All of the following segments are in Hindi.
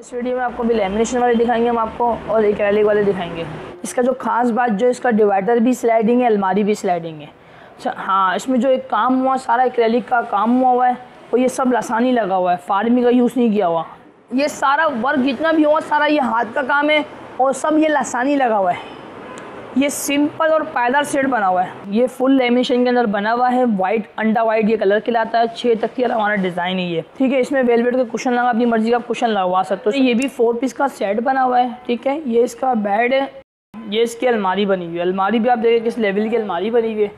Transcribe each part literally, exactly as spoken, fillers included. इस वीडियो में आपको भी लेमिनेशन वाले दिखाएंगे हम आपको और एक्रेलिक वाले दिखाएंगे। इसका जो खास बात जो इसका डिवाइडर भी स्लाइडिंग है, अलमारी भी स्लाइडिंग है। अच्छा हाँ, इसमें जो एक काम हुआ सारा एक्रेलिक का काम हुआ हुआ है और ये सब लसानी लगा हुआ है, फार्मी का यूज़ नहीं किया हुआ। ये सारा वर्क जितना भी हुआ सारा ये हाथ का काम है और सब ये लसानी लगा हुआ है। ये सिंपल और पायदार सेट बना हुआ है। ये फुल लेमिनेशन के अंदर बना हुआ है। वाइट अंडा वाइट ये कलर खिलाता है। छः तक का हमारा डिज़ाइन ही है, ठीक है। इसमें वेलवेट का कुशन लगा, अपनी मर्जी का कुशन लगवा सकते हो। तो ये भी फोर पीस का सेट बना हुआ है, ठीक है। ये इसका बेड है, ये इसकी अलमारी बनी हुई है। अलमारी भी आप देखें किस लेवल की अलमारी बनी हुई है।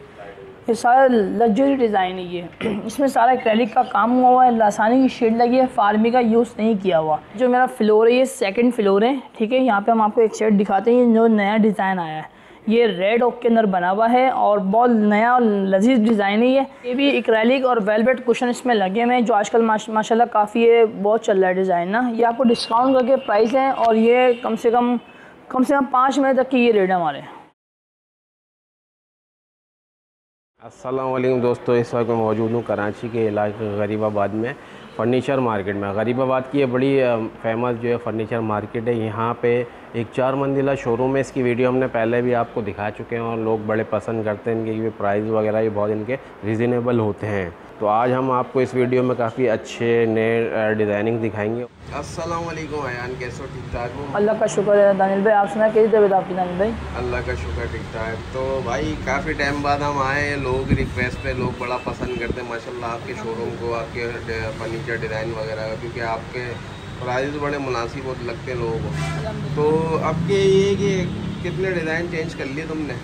ये सारा लग्जरी डिज़ाइन ही है। इसमें सारा एक्रेलिक का काम हुआ हुआ है, लासानी की शेड लगी है, फार्मी का यूज़ नहीं किया हुआ। जो मेरा फ्लोर है ये सेकेंड फ्लोर है, ठीक है। यहाँ पर हम आपको एक सेट दिखाते हैं जो नया डिज़ाइन आया है। ये रेड ओक के अंदर बना हुआ है और बहुत नया और लजीज डिज़ाइन ही है। ये भी एक्रेलिक और वेलवेट कुशन इसमें लगे हुए हैं जो आजकल माशाल्लाह काफ़ी है, बहुत चल रहा है डिज़ाइन ना। ये आपको डिस्काउंट करके प्राइस है और ये कम से कम कम से कम पाँच महीने तक की ये रेट है हमारे। अस्सलाम वालेकुम दोस्तों, इस वक्त मैं मौजूद हूँ कराची के इलाके गरीबाबाद में फ़र्नीचर मार्केट में। गरीबाबाद की ये बड़ी फेमस जो है फ़र्नीचर मार्केट है। यहाँ पे एक चार मंजिला शोरूम है। इसकी वीडियो हमने पहले भी आपको दिखा चुके हैं और लोग बड़े पसंद करते हैं इनके, क्योंकि प्राइस वगैरह भी बहुत इनके रिजनेबल होते हैं। तो आज हम आपको इस वीडियो में काफ़ी अच्छे नए डिज़ाइनिंग दिखाएंगे। अस्सलाम वालेकुम हयान, कैसे हो? ठीक ठाक हो? अल्लाह का शुक्र है दानिल भाई, आप सुना कैसी तबीयत आपकी दानिल भाई? अल्लाह का शुक्र ठीक ठाक। तो भाई काफ़ी टाइम बाद हम आए, लोगों की रिक्वेस्ट पे, लोग बड़ा पसंद करते हैं माशाल्लाह आपके शोरूम को, आपके फर्नीचर डिज़ाइन वगैरह, क्योंकि आपके प्राइस बड़े मुनासिब लगते हैं लोगों को। तो आपके ये कि कितने डिज़ाइन चेंज कर लिए तुमने?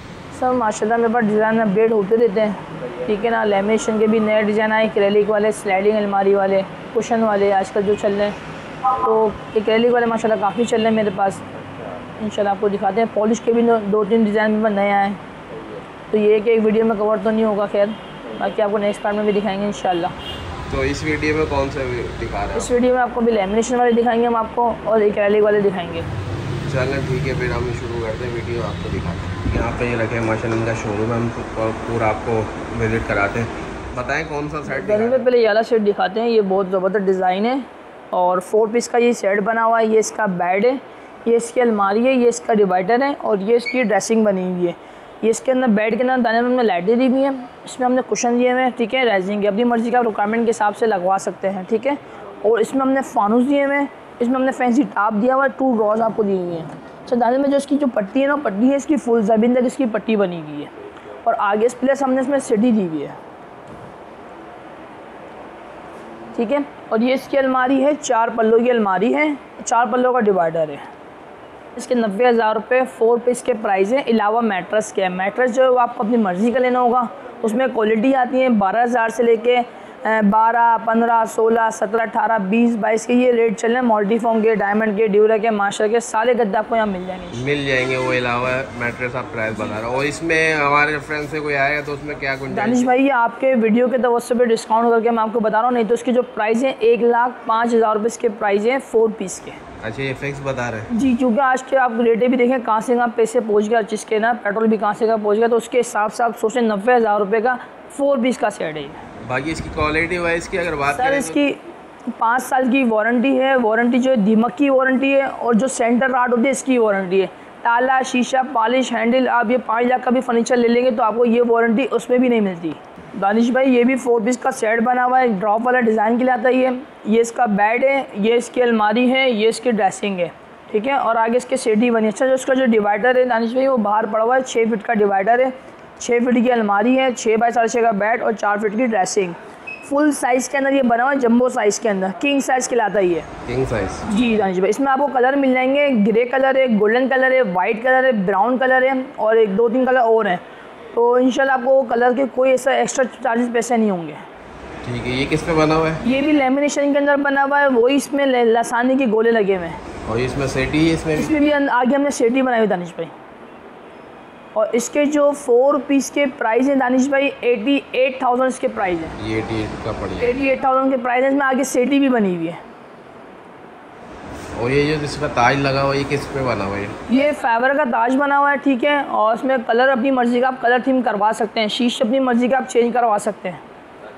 सर माशाल्लाह मेरे पास डिज़ाइन अपडेट होते रहते हैं, ठीक है ना। लेमिनेशन के भी नए डिज़ाइन आए, एक्रेलिक वाले, स्लाइडिंग अलमारी वाले, कुशन वाले आजकल जो चल रहे हैं। तो एक्रेलिक वाले माशाल्लाह काफ़ी चल रहे हैं मेरे पास, इंशाल्लाह आपको दिखाते हैं। पॉलिश के भी दो तीन डिज़ाइन मेरे पास नए आए, तो ये कि एक वीडियो में कवर तो नहीं होगा, खैर बाकी आपको नेक्स्ट पार्ट में भी दिखाएंगे इंशाल्लाह। तो इस वीडियो में कौन सा दिखा रहे हैं? इस वीडियो में आपको भी लेमिनेशन वाले दिखाएंगे हम आपको और एक्रेलिक वाले दिखाएंगे। चलो ठीक है, फिर हम शुरू करते हैं वीडियो, आपको दिखाते हैं। यहाँ पे ये रखे माशाल्लाह इनका शोरूम है, हम पूरा आपको विजिट कराते हैं। बताएं कौन सा सेट? पहले पहले ये वाला सेट दिखाते हैं। ये बहुत ज़बरदस्त डिज़ाइन है और फोर पीस का ये सेट बना हुआ है। ये इसका बेड है, ये इसकी अलमारी है, ये इसका डिवाइडर है और ये इसकी ड्रेसिंग बनी हुई है। ये इसके अंदर बेड के अंदर दाने में हमने लाइटें दी हुई हैं, इसमें हमने कुशन दिए हुए हैं, ठीक है। राइजिंग के अपनी मर्जी का रिक्वायरमेंट के हिसाब से लगवा सकते हैं, ठीक है। और इसमें हमने फानूस दिए हुए हैं, इसमें हमने फैंसी टॉप दिया हुआ है, टू ड्रॉज आपको दी हुई हैं। अच्छा दाने में जो इसकी जो पट्टी है ना, पट्टी है इसकी फुल जमीन तक इसकी पट्टी बनी हुई है और आगे प्लस हमने इसमें सीढ़ी दी हुई है, ठीक है। और ये इसकी अलमारी है, चार पल्लों की अलमारी है, चार पल्लों का डिवाइडर है। इसके नब्बे हज़ार रुपये फोर पीस के प्राइस है, अलावा मैट्रेस के। मैट्रेस जो है आपको अपनी मर्ज़ी का लेना होगा, उसमें क्वालिटी आती है बारह हज़ार से लेके बारह, पंद्रह, सोलह, सत्रह, अठारह, बीस, बाईस के ये रेट चल रहे हैं। मॉल्टीफॉर्म के, डायमंड के, ड्यूरा के, मार्शल के सारे गद्दे आपको यहाँ मिल जाएंगे मिल जाएंगे वो अलावा मैट्रेस आप प्राइस बता रहे हो। और इसमें हमारे रेफरेंस से कोई आएगा तो उसमें क्या कुछ? दानिश भाई ये आपके वीडियो के तवज्जो पे डिस्काउंट करके मैं आपको बता रहा हूँ, नहीं तो इसकी जो प्राइस है एक लाख पाँच हज़ार रुपये इसके प्राइस है फोर पीस के। अच्छा ये फिक्स बता रहे हैं जी, क्योंकि आज के आप रेटे भी देखें कहाँ से आप पैसे पहुँच गए, जिसके के ना पेट्रोल भी कहाँ से का पहुँच गया, तो उसके हिसाब से आप सोचें नब्बे हज़ार रुपये का फोर पीस का सेट है। बाकी इसकी क्वालिटी वाइज की अगर बात करें सर इसकी पाँच साल की वारंटी है। वारंटी जो है दीमक की वारंटी है और जो सेंटर राड होती है इसकी वारंटी है। ताला, शीशा, पॉलिश, हैंडल, आप ये पाँच लाख का भी फर्नीचर ले लेंगे तो आपको ये वारंटी उसमें भी नहीं मिलती। दानिश भाई ये भी फोर पीस का सेट बना हुआ है, ड्रॉप वाला डिज़ाइन खिलाता है। ये ये इसका बेड है, ये इसकी अलमारी है, ये इसकी ड्रेसिंग है, ठीक है। और आगे इसके सीढ़ी बनी। अच्छा जो इसका जो डिवाइडर है दानिश भाई वो बाहर पड़ा हुआ है, छः फिट का डिवाइडर है, छः फिट की अलमारी है, छः बाई साढ़े छः का बेड और चार फिट की ड्रेसिंग। फुल साइज़ के अंदर ये बना हुआ है, जम्बो साइज़ के अंदर, किंग साइज़ खिलाता ही है। किंग साइज़ जी दानिश भाई। इसमें आपको कलर मिल जाएंगे, ग्रे कलर है, गोल्डन कलर है, वाइट कलर है, ब्राउन कलर है और एक दो तीन कलर और हैं। तो इंशाल्लाह आपको कलर के कोई ऐसा एक्स्ट्रा चार्जेस पैसे नहीं होंगे, ठीक है। ये किस पे बना हुआ है? ये भी लेमिनेशन के अंदर बना हुआ है, वही इसमें लसानी के गोले लगे हुए हैं और इसमें सेटी है। इसमें इसमें भी आगे हमने सेटी बनाई हुई दानिश भाई। और इसके जो फोर पीस के प्राइस हैं दानिश भाई एटी एट थाउजेंड इसके प्राइस हैं। ये एटी एट का पड़ेगा, एटी एट थाउजेंड के प्राइस हैं। इसमें आगे सेटी भी बनी हुई है। और ये जो इसका ताज लगा हुआ है ये किस पे बना हुआ है? ये फाइबर का ताज बना हुआ है, ठीक है। और इसमें कलर अपनी मर्ज़ी का आप कलर थीम करवा सकते हैं, शीश अपनी मर्ज़ी का आप चेंज करवा सकते हैं,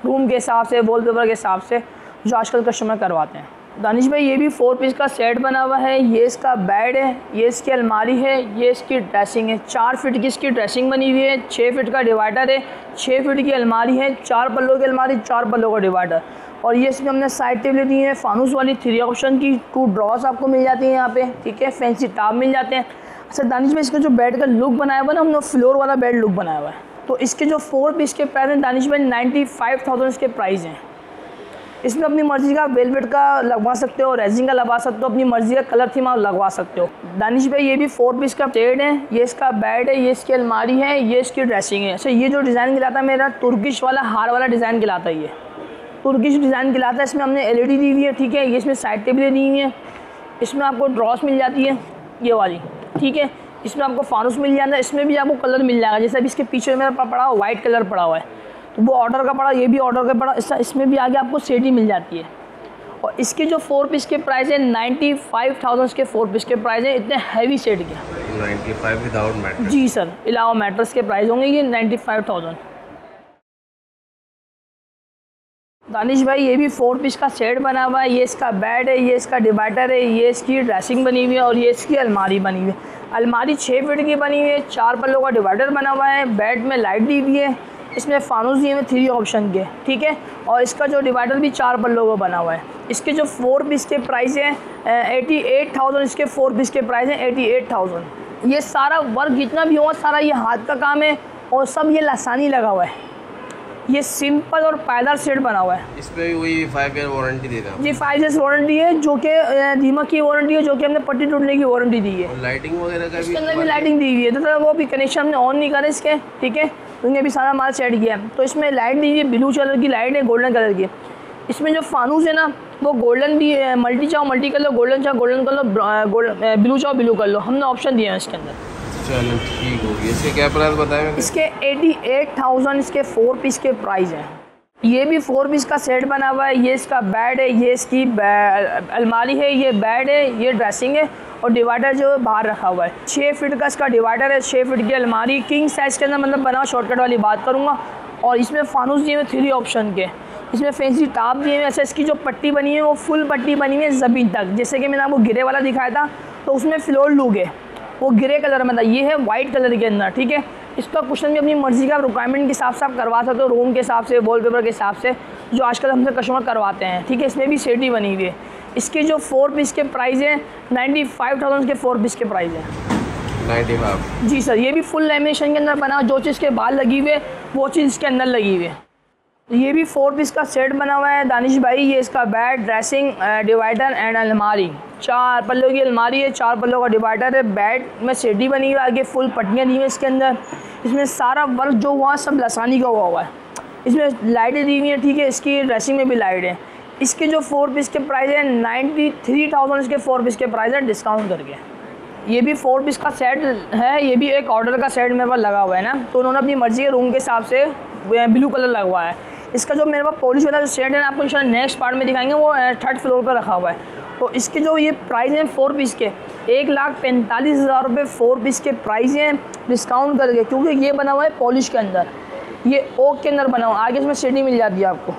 रूम के हिसाब से, वॉलपेपर के हिसाब से, जो आजकल कस्टमर करवाते हैं। दानिश भाई ये भी फोर पीस का सेट बना हुआ है, ये इसका बेड है, ये इसकी अलमारी है, ये इसकी ड्रेसिंग है। चार फीट की इसकी ड्रेसिंग बनी हुई है, छः फीट का डिवाइडर है, छः फीट की अलमारी है, चार पल्लों की अलमारी, चार पल्लों का डिवाइडर। और ये इसमें हमने साइड टेबलें दी हैं फानूस वाली, थ्री ऑप्शन की, टू ड्रॉस आपको मिल जाती है यहाँ पे, ठीक है, फैंसी टॉप मिल जाते हैं। अच्छा दानिश भाई इसका जो बेड का लुक बनाया हुआ ना, हमने फ्लोर वाला बेड लुक बनाया हुआ है, तो इसके जो फोर पीस के प्राइस हैं दानिश भाई नाइन्टी फाइव थाउजेंड इसके प्राइस हैं। इसमें अपनी मर्ज़ी का वेलवेट का लगवा सकते हो, रेजिंग का लगवा सकते हो, अपनी मर्ज़ी का कलर थीम आप लगवा सकते हो। दानिश भाई ये भी फोर पीस का सेट है, ये इसका बेड है, ये इसकी अलमारी है, ये इसकी ड्रेसिंग है। अच्छा ये जो डिज़ाइन खिलाता है मेरा तुर्किश वाला हार वाला डिज़ाइन खिलाता है, ये तुर्किश डिज़ाइन खिलाता है। इसमें हमने एल ई डी दी हुई है, ठीक है, ये इसमें साइड टेबलें दी हुई हैं, इसमें आपको ड्रॉस मिल जाती है ये वाली, ठीक है, इसमें आपको फानूस मिल जाता है, इसमें भी आपको कलर मिल जाएगा। जैसे अभी इसके पीछे मेरा पड़ा हुआ वाइट कलर पड़ा हुआ है, वो ऑर्डर का पड़ा, ये भी ऑर्डर का पड़ा, इस, इसमें भी आगे आपको सेट ही मिल जाती है। और इसके जो फोर पीस के प्राइस है नाइन्टी फाइव थाउजेंड के फोर पीस के प्राइस है, इतने हैवी सेट के नाइन्टी फाइव विदाउट मैट्रेस, जी सर, अलावा मैट्रेस के प्राइस होंगे ये नाइन्टी फाइव थाउजेंड। दानिश भाई ये भी फोर पीस का सेट बना हुआ है, ये इसका बेड है, ये इसका डिवाइडर है, ये इसकी ड्रेसिंग बनी हुई है, और ये इसकी अलमारी बनी हुई है। अलमारी छः फीट की बनी हुई है, चार पल्लों का डिवाइडर बना हुआ है, बेड में लाइट दी हुई है, इसमें फानूस दिए हुए थ्री ऑप्शन के, ठीक है, और इसका जो डिवाइडर भी चार पल्लों का बना हुआ है। इसके जो फोर पीस के प्राइस हैं अट्ठासी हज़ार, इसके फोर पीस के प्राइस हैं अट्ठासी हज़ार। ये सारा वर्क जितना भी हुआ सारा ये हाथ का काम है, और सब ये लासानी लगा हुआ है, ये सिंपल और पायदार सेट बना हुआ है। इस पर वही फाइव ईयर वारंटी दे रहा है जी, फाइव ईयर वारंटी है, जो कि दीमक की वारंटी है, जो कि हमने पट्टी टूटने की वारंटी दी है, लाइटिंग वगैरह का इसके अंदर भी लाइटिंग दी हुई है, तो वो भी कनेक्शन हमने ऑन नहीं करा इसके, ठीक है, क्योंकि अभी सारा माल सेट किया है। तो इसमें लाइट दीजिए, ब्लू कलर की लाइट है, गोल्डन कलर की। इसमें जो फानूस है ना वो गोल्डन भी है, मल्टी चाहो मल्टी कर लो, गोल्डन चाहो गोल्डन कर लो, गोल्डन ब्लू चाहो ब्लू कर लो, हमने ऑप्शन दिया है इसके अंदर। चलो ठीक हो गया, इसके क्या प्राइस बताएं? इसके अट्ठासी हज़ार इसके फोर पीस के प्राइस हैं। ये भी फोर पीस का सेट बना हुआ है, ये इसका बेड है, ये इसकी अलमारी है, ये बेड है, ये ड्रेसिंग है, और डिवाइडर जो बाहर रखा हुआ है, छः फीट का इसका डिवाइडर है, छः फीट की अलमारी, किंग साइज़ के अंदर मतलब बना, शॉर्टकट वाली बात करूँगा। और इसमें फानूस दिए हुए थ्री ऑप्शन के, इसमें फैंसी टॉप दिए हुए। अच्छा इसकी जो पट्टी बनी है वो फुल पट्टी बनी हुई है ज़मीन तक, जैसे कि मैंने आपको गिरे वाला दिखाया था तो उसमें फ्लोर लूक है, वो ग्रे कलर में था, ये है वाइट कलर के अंदर, ठीक है। इसका कुशन भी अपनी मर्ज़ी का रिक्वायरमेंट के हिसाब से आप करवा सकते हो, रूम के हिसाब से, वॉलपेपर के हिसाब से, जो आजकल हमसे कस्टमर करवाते हैं, ठीक है। इसमें भी सेट ही बनी हुई है। इसके जो फोर पीस के प्राइस हैं नाइन्टी फाइव थाउजेंड के फोर पीस के प्राइस हैं नाइन्टी फाइव जी सर। ये भी फुल लेमिनेशन के अंदर बना, जो चीज़ के बाहर लगी हुई है वो चीज़ इसके अंदर लगी हुई है। ये भी फोर पीस का सेट बना हुआ है दानिश भाई, ये इसका बेड, ड्रेसिंग, डिवाइडर एंड अलमारी, चार पल्लों की अलमारी है, चार पल्लों का डिवाइडर है, बेड में सीढ़ी बनी हुई, आगे फुल पट्टियाँ दी हुई इसके अंदर। इसमें सारा वर्क जो हुआ सब लसानी का हुआ हुआ है, इसमें लाइटें दी हुई हैं, ठीक है, इसकी ड्रेसिंग में भी लाइट है। इसके जो फोर पीस के प्राइस है नाइन्टी थ्री थाउजेंड इसके फोर पीस के प्राइस है डिस्काउंट करके। ये भी फोर पीस का सेट है, ये भी एक ऑर्डर का सेट मेरे पास लगा हुआ है ना, तो उन्होंने अपनी मर्ज़ी के रूम के हिसाब से ब्लू कलर लगवाया है। इसका जो मेरे पास पॉलिश वाला जो सेट है ना, आपको इंशाल्लाह नेक्स्ट पार्ट में दिखाएंगे, वो थर्ड फ्लोर पर रखा हुआ है। तो इसके जो ये प्राइस हैं फोर पीस के एक लाख पैंतालीस हज़ार रुपये फोर पीस के प्राइस हैं डिस्काउंट करके, क्योंकि ये बना हुआ है पॉलिश के अंदर, ये ओक के अंदर बना हुआ, आगे इसमें सीढ़ी मिल जाती है आपको,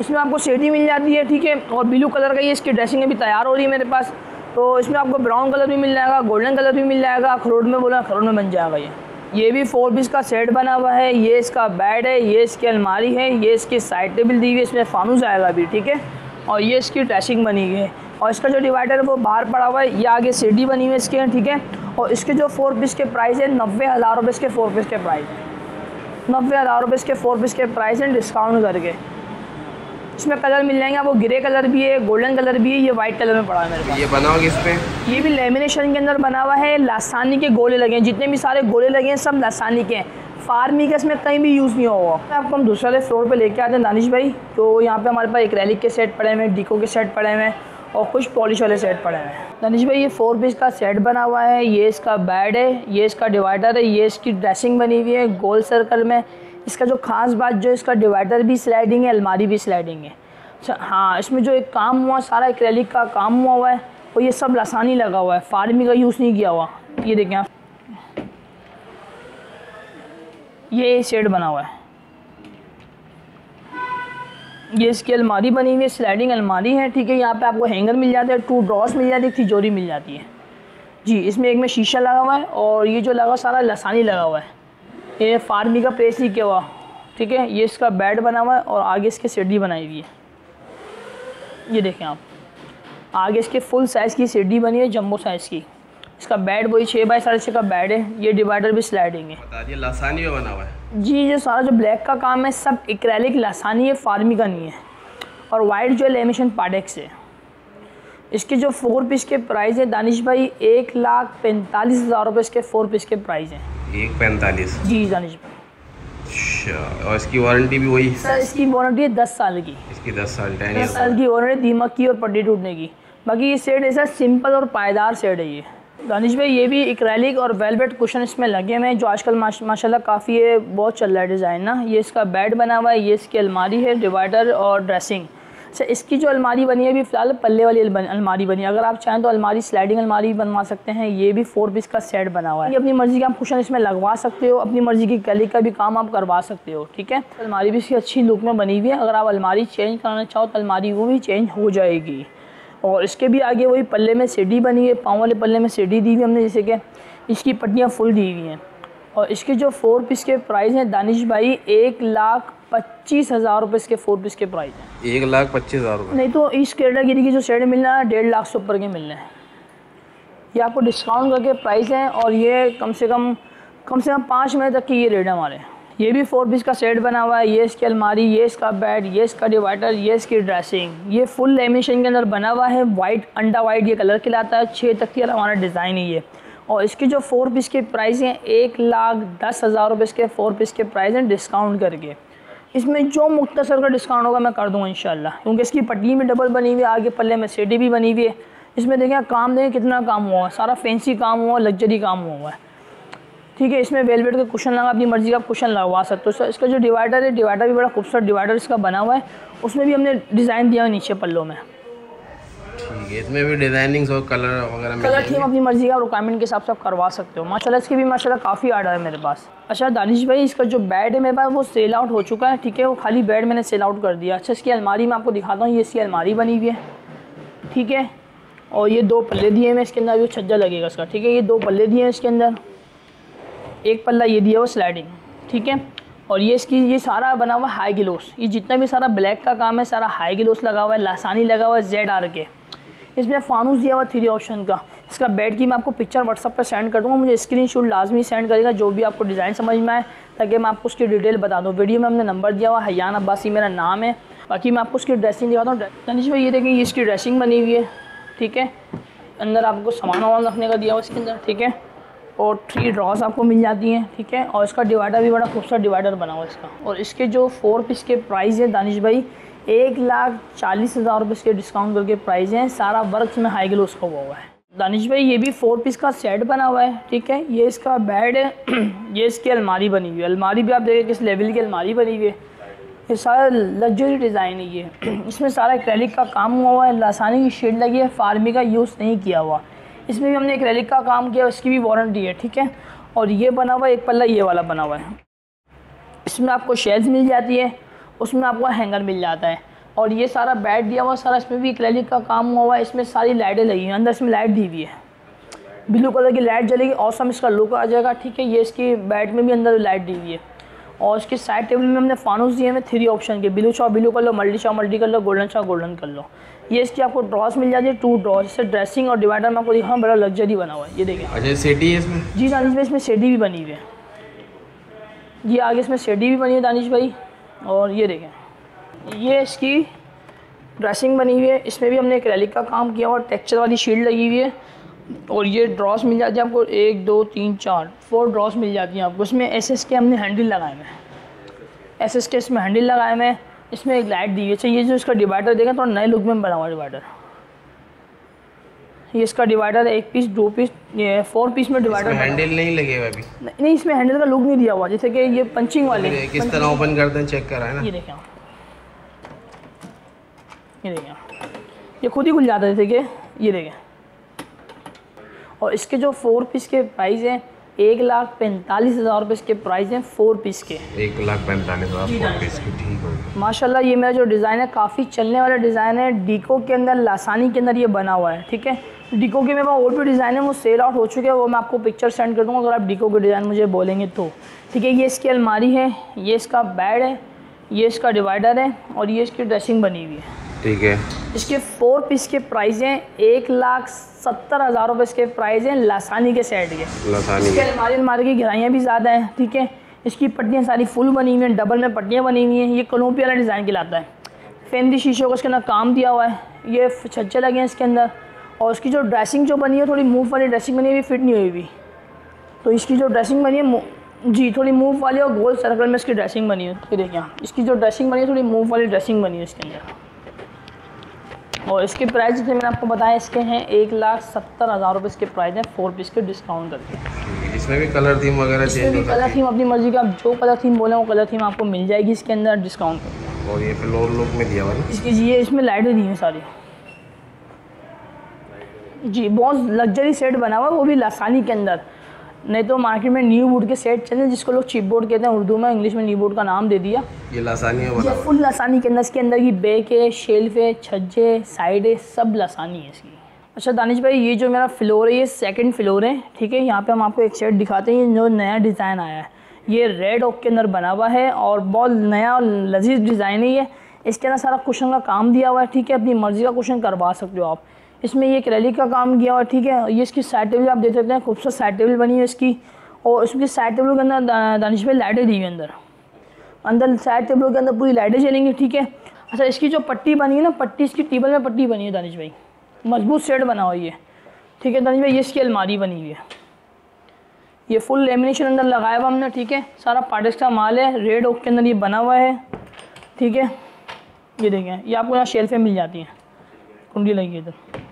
इसमें आपको सीढ़ी मिल जाती है, ठीक है। और ब्लू कलर का ये इसकी ड्रेसिंग भी तैयार हो रही है मेरे पास, तो इसमें आपको ब्राउन कलर भी मिल जाएगा, गोल्डन कलर भी मिल जाएगा, अखरोट में बोला अखरोट में बन जाएगा ये। ये भी फोर पीस का सेट बना हुआ है, ये इसका बेड है, ये इसकी अलमारी है, ये इसकी साइड टेबल दी हुई है, इसमें फानूस आएगा भी, ठीक है, और ये इसकी ड्रेसिंग बनी हुई है। और इसका जो डिवाइडर है वो बाहर पड़ा हुआ है, ये आगे सीढ़ी बनी हुई है इसके, ठीक है। और इसके जो फोर पीस के प्राइस है नब्बे हज़ार रुपये इसके फोर पीस के प्राइस हैं, नब्बे हज़ार रुपये इसके फोर पीस के प्राइस हैं डिस्काउंट करके। इसमें कलर मिल जाएंगे आपको, ग्रे कलर भी है, गोल्डन कलर भी है, ये वाइट कलर में पड़ा है मेरे पास। ये बना हुआ इस पे, ये भी लेमिनेशन के अंदर बना हुआ है, लासानी के गोले लगे हैं, जितने भी सारे गोले लगे हैं सब लासानी के हैं, फार्मी का इसमें कहीं भी यूज़ नहीं होगा। आपको हम दूसरे फ्लोर पे लेके आते हैं दानिश भाई, तो यहाँ पे हमारे पास एक्रेलिक के सेट पड़े हुए हैं, डिको के सेट पड़े हुए हैं, और कुछ पॉलिश वाले सेट पड़े हुए हैं। दानिश भाई ये फोर पीस का सेट बना हुआ है, ये इसका बेड है, ये इसका डिवाइडर है, ये इसकी ड्रेसिंग बनी हुई है गोल सर्कल में। इसका जो ख़ास बात जो इसका डिवाइडर भी स्लाइडिंग है, अलमारी भी स्लाइडिंग है। अच्छा हाँ, इसमें जो एक काम हुआ सारा एक्रेलिक का काम हुआ हुआ है, और ये सब लसानी लगा हुआ है, फार्मी का यूज़ नहीं किया हुआ। ये देखें आप, ये शेड बना हुआ है, ये इसकी अलमारी बनी हुई है, स्लाइडिंग अलमारी है। ठीक है, यहाँ पे आपको हैंगर मिल जाता है, टू ड्रॉस मिल जाती है, तिजोरी मिल जाती है जी। इसमें एक में शीशा लगा हुआ है और ये जो लगा सारा लसानी लगा हुआ है, ये फार्मी का प्रेस ही किया हुआ। ठीक है, ये इसका बेड बना हुआ है और आगे इसके सीढ़ी बनाई हुई है। ये देखें आप, आगे इसके फुल साइज़ की सीढ़ी बनी है, जम्बो साइज़ की। इसका बेड वही छः बाई साढ़े छः का बेड है। ये डिवाइडर भी स्लाइडिंग है, लासानी में बना हुआ है जी। जो सारा जो ब्लैक का काम है सब एक्रेलिक लासानी है, फार्मी का नहीं है। और वाइट जो लेमिनेशन पार्टेक्स है। इसके जो फोर पीस के प्राइस है दानिश भाई, एक लाख पैंतालीस हज़ार रुपये इसके फोर पीस के प्राइस हैं। एक पैंतालीस जी दानिश भाई। अच्छा, और इसकी वारंटी भी वही सर? इसकी वारंटी है दस साल की। इसकी दस साल दस साल की वारंटी, दीमक की और पट्टी टूटने की। बाकी ये सेट ऐसा सिंपल और पायदार सेट है। ये दानिश भाई ये भी एक्रेलिक और वेलवेट कुशन इसमें लगे हुए हैं, जो आजकल माशाल्लाह काफ़ी है, बहुत चल रहा है डिज़ाइन ना। ये इसका बेड बना हुआ है, ये इसकी अलमारी है, डिवाइडर और ड्रेसिंग। अच्छा, इसकी जो अलमारी बनी है अभी फ़िलहाल पल्ले वाली अलमारी बनी है। अगर आप चाहें तो अलमारी स्लाइडिंग अलमारी बनवा सकते हैं। ये भी फोर पीस का सेट बना हुआ है। अपनी मर्ज़ी का आप कुशन इसमें लगवा सकते हो, अपनी मर्ज़ी की कली का भी काम आप करवा सकते हो। ठीक है, अलमारी भी इसकी अच्छी लुक में बनी हुई है। अगर आप अलमारी चेंज कराना चाहो तो अलमारी वो भी चेंज हो जाएगी। और इसके भी आगे वही पल्ले में सीढ़ी बनी है, पाँव वाले पल्ले में सीढ़ी दी हुई हमने, जैसे कि इसकी पट्टियाँ फुल दी हुई हैं। और इसके जो फोर पीस के प्राइस हैं दानिश भाई, एक लाख पच्चीस हज़ार रुपये इसके फोर पीस के प्राइस हैं। एक लाख पच्चीस हज़ार रुपये नहीं तो इस कैटेगरी की जो सेट मिलना है डेढ़ लाख से ऊपर के मिलना है। ये आपको डिस्काउंट करके प्राइस हैं। और ये कम से कम कम से कम पाँच महीने तक की ये रेट है हमारे। ये भी फोर पीस का सेट बना हुआ है, ये इसकी अलमारी, ये इसका बेड, ये इसका डिवाइडर, ये इसकी ड्रेसिंग। ये फुल लेमिनेशन के अंदर बना हुआ है, वाइट अंडा वाइट ये कलर खिलाता है। छः तक की हमारा डिज़ाइन ही है। और इसकी जो फोर पीस के प्राइस हैं एक लाख दस हज़ार रुपये इसके फोर पीस के प्राइस हैं डिस्काउंट करके। इसमें जो मुख्तसर का डिस्काउंट होगा मैं कर दूँगा इंशाल्लाह, क्योंकि इसकी पटली में डबल बनी हुई है, आगे पल्ले में सीढ़ी भी बनी हुई है। इसमें देखें काम देखें कितना काम हुआ, सारा फैंसी काम हुआ, लग्जरी काम हुआ है। ठीक है, इसमें वेलवेट का कुशन लगा, अपनी मर्ज़ी का आप कुशन लगवा सकते हो। सर इसका जो डिवाइडर है, डिवाइडर भी बड़ा खूबसूरत डिवाइडर इसका बना हुआ है। उसमें भी हमने डिज़ाइन दिया है नीचे पल्लों में। ठीक है, इसमें भी डिज़ाइनिंग्स और कलर वगैरह कलर ठीक है, अपनी मर्ज़ी का रिक्वायरमेंट के हिसाब से आप करवा सकते हो। माशाल्लाह इसके भी माशाल्लाह काफ़ी आर्डर है मेरे पास। अच्छा दानिश भाई, इसका जो बेड है मेरे पास वो सेल आउट हो चुका है। ठीक है, वो खाली बेड मैंने सेल आउट कर दिया। अच्छा, इसकी अलमारी मैं आपको दिखाता हूँ। ये इसकी अलमारी बनी हुई है। ठीक है, और ये दो पल्ले दिए हैं इसके अंदर, वो छज्जा लगेगा इसका। ठीक है, ये दो पल्ले दिए हैं इसके अंदर, एक पल्ला ये दिया हुआ स्लाइडिंग। ठीक है, और ये इसकी ये सारा बना हुआ हाई ग्लोस। ये जितना भी सारा ब्लैक का काम है सारा हाई ग्लोस लगा हुआ है, लासानी लगा हुआ है, जेड आर के। इसमें फानूस दिया हुआ थ्री ऑप्शन का। इसका बेड की मैं आपको पिक्चर व्हाट्सअप पर सेंड कर दूँगा, मुझे स्क्रीनशॉट लाजमी सेंड करेगा जो भी आपको डिज़ाइन समझ में आए, ताकि मैं आपको उसकी डिटेल बता दूँ। वीडियो में हमने नंबर दिया हुआ, हयान अब्बासी मेरा नाम है। बाकी मैं आपको उसकी ड्रेसिंग दिखाता हूँ। तनिश भाई ये देखें, ये इसकी ड्रेसिंग बनी हुई है। ठीक है, अंदर आपको सामान वामान रखने का दिया हुआ इसके अंदर। ठीक है, और थ्री ड्रॉस आपको मिल जाती हैं। ठीक है, और इसका डिवाइडर भी बड़ा खूबसूरत डिवाइडर बना हुआ है इसका। और इसके जो फोर पीस के प्राइस हैं दानिश भाई, एक लाख चालीस हज़ार रुपये इसके डिस्काउंट करके प्राइस हैं। सारा वर्क में हाई ग्लोस का हुआ हुआ है। दानिश भाई ये भी फोर पीस का सेट बना हुआ है। ठीक है, ये इसका बेड है, ये इसकी अलमारी बनी हुई है। अलमारी भी आप देखें किस लेवल की अलमारी बनी हुई है। ये सारा लग्जरी डिज़ाइन है। ये इसमें सारा एक्रेलिक का काम हुआ हुआ है, लासानी की शेड लगी है, फार्मी का यूज़ नहीं किया हुआ। इसमें भी हमने एक्रेलिक का काम किया, इसकी भी वारंटी है। ठीक है, और ये बना हुआ है एक पल्ला ये वाला बना हुआ है। इसमें आपको शेल्स मिल जाती है, उसमें आपको हैंगर मिल जाता है। और ये सारा बेड दिया हुआ सारा, इसमें भी एक्रेलिक का काम हुआ है। इसमें सारी लाइटें लगी हैं अंदर, इसमें लाइट दी हुई है, ब्लू कलर की लाइट जलेगी, ऑसम इसका लुक आ जाएगा। ठीक है, ये इसकी बेड में भी अंदर लाइट दी हुई है। और इसके साइड टेबल में हमने फानूस दिए हैं थ्री ऑप्शन के, ब्लू चाहो ब्लू कर लो, मल्टी चाहो मल्टी कर लो, गोल्डन चाहो गोल्डन कर लो। ये इसकी आपको ड्रॉस मिल जाती है, टू ड्रॉस। इससे ड्रेसिंग और डिवाइडर में आपको दिखा बड़ा लग्जरी बना हुआ है। ये देखिए, अच्छा सीढ़ी है इसमें जी दानिश भाई, इसमें सीढ़ी भी बनी हुई है। ये आगे इसमें सीढ़ी भी बनी है दानिश भाई। और ये देखें, ये इसकी ड्रेसिंग बनी हुई है। इसमें भी हमने एक्रेलिक का काम किया हुआ, टेक्सचर वाली शील्ड लगी हुई है। और ये ड्रॉस मिल जाती है आपको, एक दो तीन चार फोर ड्रॉस मिल जाती हैं आपको। इसमें एस एस के हमने हैंडल लगाए हुए हैं, एस एस के इसमें हैंडल लगाए हुए हैं। इसमें एक लाइट दी हुई है। अच्छा, ये जो इसका डिवाइडर देखें थोड़ा तो नए लुक में बना हुआ डिवाइडर। ये इसका डिवाइडर एक पीस, दो पीस, ये फोर पीस में डिवाइडर। हैंडल नहीं लगे हुआ अभी? नहीं, इसमें हैंडल का लुक नहीं दिया हुआ, जैसे कि ये पंचिंग वाले किस तरह ओपन करते हैं चेक कराए ना। ये देखें, ये देखें, ये खुद ही खुल जाता है जैसे कि ये देखें। और इसके जो फोर पीस के प्राइस हैं एक लाख पैंतालीस हज़ार रुपये इसके प्राइस हैं फोर पीस के। एक लाख पैंतालीस हज़ार फोर पीस के, ठीक है। माशाल्लाह ये मेरा जो डिज़ाइन है काफ़ी चलने वाला डिज़ाइन है, डिको के अंदर लासानी के अंदर ये बना हुआ है, ठीक है। डिको के मेरे पास और भी डिज़ाइन है, वो सेल आउट हो चुके हैं, वो मैं आपको पिक्चर सेंड कर दूँगा अगर आप डिको के डिज़ाइन मुझे बोलेंगे तो, ठीक है। ये इसकी अलमारी है, ये इसका बेड है, ये इसका डिवाइडर है और ये इसकी ड्रेसिंग बनी हुई है, ठीक है। इसके फोर पीस के प्राइस हैं एक लाख सत्तर हज़ार रुपये इसके प्राइस हैं लासानी के सेट के। लासानी इसके अलमारी अलमारी की गहराइयाँ भी ज़्यादा हैं, ठीक है। इसकी पट्टियाँ सारी फुल बनी हुई हैं, डबल में पट्टियाँ बनी हुई हैं। ये कलोपी वाला डिज़ाइन कहलाता है। फैंसी शीशों को इसके अंदर काम दिया हुआ है, ये छज्जे लगे हैं इसके अंदर। और इसकी जो ड्रेसिंग जो बनी है थोड़ी मूव वाली ड्रेसिंग बनी हुई, फिट नहीं हुई हुई, तो इसकी जो ड्रेसिंग बनी है जी थोड़ी मूव वाली और गोल सर्कल में इसकी ड्रेसिंग बनी है। तो देखिए इसकी जो ड्रेसिंग बनी है थोड़ी मूव वाली ड्रेसिंग बनी है इसके अंदर। और इसके प्राइस जैसे मैंने आपको बताया इसके हैं एक लाख सत्तर हज़ार रुपये इसके प्राइस हैं फोर पीस के डिस्काउंट करके। इसमें भी कलर थीम वगैरह चेंज होता है, कलर थीम अपनी मर्जी का आप जो कलर थीम बोलें वो कलर थीम आपको मिल जाएगी इसके अंदर डिस्काउंट करके। और ये फ्लोर लुक में दिया हुआ है इसकी जी, ये इसमें लाइटें दी हैं सारी जी, बहुत लग्जरी सेट बना हुआ है वो भी लासानी के अंदर। नहीं तो मार्केट में न्यू बोर्ड के सेट चले जिसको लोग चिप बोर्ड कहते हैं उर्दू में, इंग्लिश में न्यू बोर्ड का नाम दे दिया। ये लासानी है, ये फुल लासानी के अंदर, इसके अंदर की बैक है, शेल्फ है, छज्जे, साइड है, सब लासानी है इसकी। अच्छा दानिश भाई ये जो मेरा फ्लोर है ये सेकंड फ्लोर है, ठीक है। यहाँ पे हम आपको एक सेट दिखाते हैं जो नया डिज़ाइन आया है, ये रेड ओक के अंदर बना हुआ है और बहुत नया और लजीज डिज़ाइन है ये। इसके अंदर सारा कुशन का काम दिया हुआ है, ठीक है। अपनी मर्ज़ी का कुशन करवा सकते हो आप। इसमें ये करेली का काम किया हुआ है, ठीक है। ये इसकी साइड टेबल आप देख सकते हैं, खूबसूरत साइड टेबल बनी है इसकी। और इसकी साइड टेबल के अंदर दानिश भाई लाइटें दी हुई अंदर, अंदर साइड टेबल के अंदर पूरी लाइटें चलेंगी, ठीक है। अच्छा इसकी जो पट्टी बनी है ना, पट्टी इसकी टेबल में पट्टी बनी है दानिश भाई, मजबूत सेट बना हुआ ये, ठीक है दानिश भाई। ये इसकी अलमारी बनी हुई है, ये फुल लेमिनेशन अंदर लगाया हुआ हमने, ठीक है। सारा पार्टिक्स का माल है, रेड ओक के अंदर ये बना हुआ है, ठीक है। ये देखें ये आपको यहाँ शेल्फें मिल जाती हैं, कुंडी लगी इधर।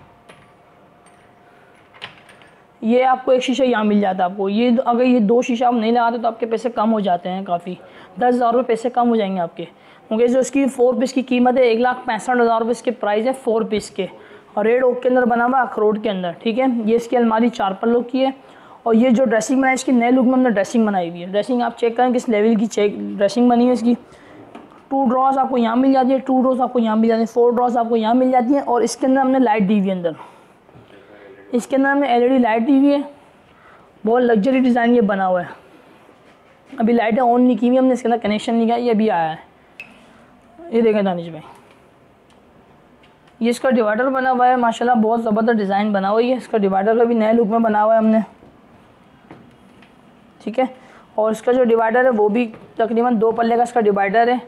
ये आपको एक शीशा यहाँ मिल जाता है आपको, ये अगर ये दो शीशा आप नहीं लगाते तो आपके पैसे कम हो जाते हैं काफ़ी, दस हज़ार रुपये पैसे कम हो जाएंगे आपके। क्योंकि जो इसकी फोर पीस की कीमत है एक लाख पैंसठ हज़ार रुपये इसके प्राइस है फोर पीस के, और रेड ओक के अंदर बना हुआ अखरोट के अंदर, ठीक है। ये इसकी अलमारी चार पल्लों की है और ये जो ड्रेसिंग बनाई इसकी नए लुक में हमने ड्रेसिंग बनाई हुई है। ड्रेसिंग आप चेक करें किस लेवल की चेक ड्रेसिंग बनी है इसकी। टू ड्रॉस आपको यहाँ मिल जाती है, टू ड्रॉस आपको यहाँ मिल जाती है, फोर ड्रॉस आपको यहाँ मिल जाती है। और इसके अंदर हमने लाइट दी हुई अंदर, इसके अंदर हमें एलईडी लाइट दी हुई है, बहुत लग्जरी डिज़ाइन ये बना हुआ है। अभी लाइटें ऑन नहीं की हुई हमने, इसके अंदर कनेक्शन नहीं किया, ये अभी आया है। ये देखें दानिश भाई ये इसका डिवाइडर बना हुआ है, माशाल्लाह बहुत ज़बरदस्त डिज़ाइन बना हुआ है। इसका डिवाइडर का भी नए लुक में बना हुआ है हमने, ठीक है। और इसका जो डिवाइडर है वो भी तकरीबन दो पल्ले का इसका डिवाइडर है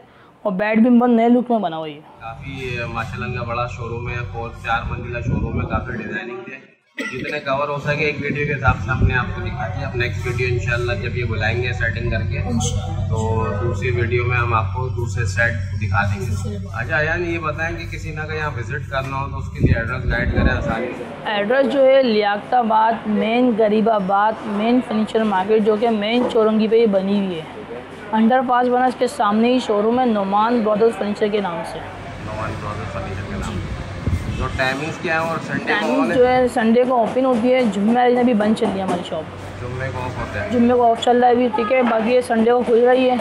और बेड भी बहुत नए लुक में बना हुआ है। काफ़ी माशाल्लाह बड़ा शोरूम है, बहुत चार मंजिला शोरूम है, काफ़ी डिज़ाइनिंग है। जितने कवर हो सके एक वीडियो के हिसाब से हमने आपको दिखा दिया। अब नेक्स्ट वीडियो इंशाल्लाह जब ये बुलाएंगे सेटिंग करके तो दूसरी वीडियो में हम आपको दूसरे सेट दिखा देंगे। अच्छा यार ये बताएं कि किसी ना कहीं यहाँ विजिट करना हो तो उसके लिए एड्रेस गाइड करें आसानी से। एड्रेस जो है Liaquatabad main Gharibabad main furniture market जो कि मेन चौरंगी पर बनी हुई है, अंडर पास बना इसके सामने ही शोरूम है नोमान ब्रदर्स फर्नीचर के नाम से। नोमान ब्रदर्स फर्नीचर के नाम से जो टाइमिंग्स क्या है और संडे टाइमिंग जो है संडे को ओपन होती है, जुम्मे ने भी बंद चल रही है हमारी शॉप, जुम्मे को ऑफ होता है, जुम्मे को ऑफ चल रहा है अभी, ठीक है। बाकी ये संडे को खुल रही है।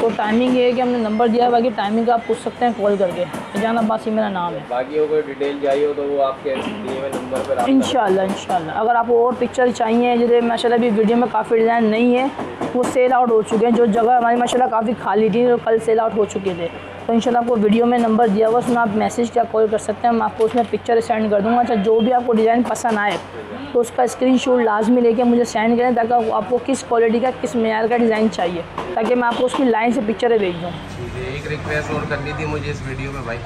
तो टाइमिंग ये है कि हमने नंबर दिया है, बाकी टाइमिंग का आप पूछ सकते हैं कॉल करके। हयान अब्बासी मेरा नाम है, बाकी कोई डिटेल चाहिए हो तो वो आपके दिए हुए नंबर पर इंशाल्लाह इंशाल्लाह। अगर आपको और पिक्चर चाहिए जैसे माशाल्लाह अभी वीडियो में काफ़ी डिज़ाइन नहीं है, वो सेल आउट हो चुके हैं, जो जगह हमारी माशाल्लाह काफ़ी खाली थी और कल सेल आउट हो चुके थे। तो इंशाल्लाह आपको वीडियो में नंबर दिया हुआ, उसमें आप मैसेज या कॉल कर सकते हैं, मैं आपको उसमें पिक्चर सेंड कर दूँगा। अच्छा जो भी आपको डिज़ाइन पसंद आए तो उसका स्क्रीनशॉट लाजमी लेके मुझे सेंड करें ताकि आपको किस क्वालिटी का किस मेयार का डिज़ाइन चाहिए, ताकि मैं आपको उसकी लाइन से पिक्चरें भेज दूँ। एक रिक्वेस्ट और करनी थी मुझे इस वीडियो में भाई,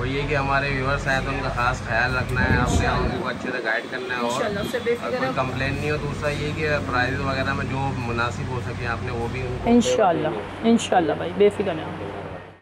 और ये कि हमारे व्यूअर्स हैं तो उनका खास ख्याल रखना है, आपने उनको अच्छे से गाइड करना है और कोई कंप्लेन नहीं हो। दूसरा ये कि प्राइस वगैरह में जो मुनासिब हो सके आपने वो भी इंशाल्लाह इंशाल्लाह भाई बेफिक्र है।